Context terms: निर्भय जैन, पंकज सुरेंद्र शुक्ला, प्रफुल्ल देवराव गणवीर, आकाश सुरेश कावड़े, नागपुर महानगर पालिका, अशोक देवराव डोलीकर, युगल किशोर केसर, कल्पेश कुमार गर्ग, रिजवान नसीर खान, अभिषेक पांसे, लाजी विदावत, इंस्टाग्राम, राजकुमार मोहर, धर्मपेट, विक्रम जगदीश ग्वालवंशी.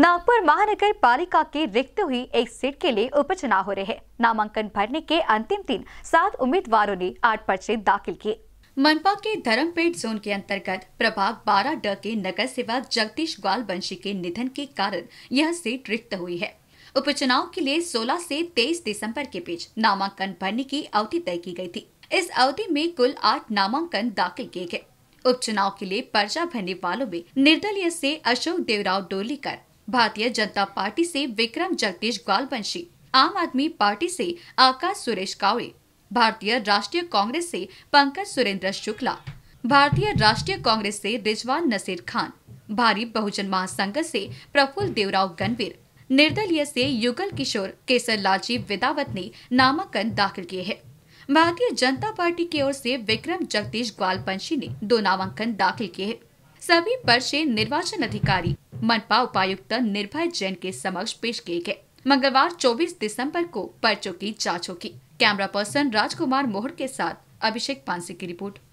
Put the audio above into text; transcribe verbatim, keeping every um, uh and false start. नागपुर महानगर पालिका की रिक्त हुई एक सीट के लिए उपचुनाव हो रहे हैं। नामांकन भरने के अंतिम दिन सात उम्मीदवारों ने आठ पर्चे दाखिल किए। मनपा के धर्मपेट जोन के अंतर्गत प्रभाग बारह ड के नगर सेवक जगदीश ग्वालवंशी के निधन के कारण यह सीट रिक्त हुई है। उपचुनाव के लिए सोलह से तेईस दिसंबर के बीच नामांकन भरने की अवधि तय की गयी थी। इस अवधि में कुल आठ नामांकन दाखिल किए गए। उपचुनाव के लिए पर्चा भरने वालों में निर्दलीय से अशोक देवराव डोलीकर, भारतीय जनता पार्टी से विक्रम जगदीश ग्वालवंशी, आम आदमी पार्टी से आकाश सुरेश कावड़े, भारतीय राष्ट्रीय कांग्रेस से पंकज सुरेंद्र शुक्ला, भारतीय राष्ट्रीय कांग्रेस से रिजवान नसीर खान, भारी बहुजन महासंघ से प्रफुल्ल देवराव गणवीर, निर्दलीय से युगल किशोर केसर लाजी विदावत ने नामांकन दाखिल किए हैं। भारतीय जनता पार्टी की ओर से विक्रम जगदीश ग्वालवंशी ने दो नामांकन दाखिल किए हैं। सभी पर्चे निर्वाचन अधिकारी मनपा उपायुक्त निर्भय जैन के समक्ष पेश किए गए। मंगलवार चौबीस दिसंबर को पर्चों की जांच होगी। कैमरा पर्सन राजकुमार मोहर के साथ अभिषेक पांसे की रिपोर्ट।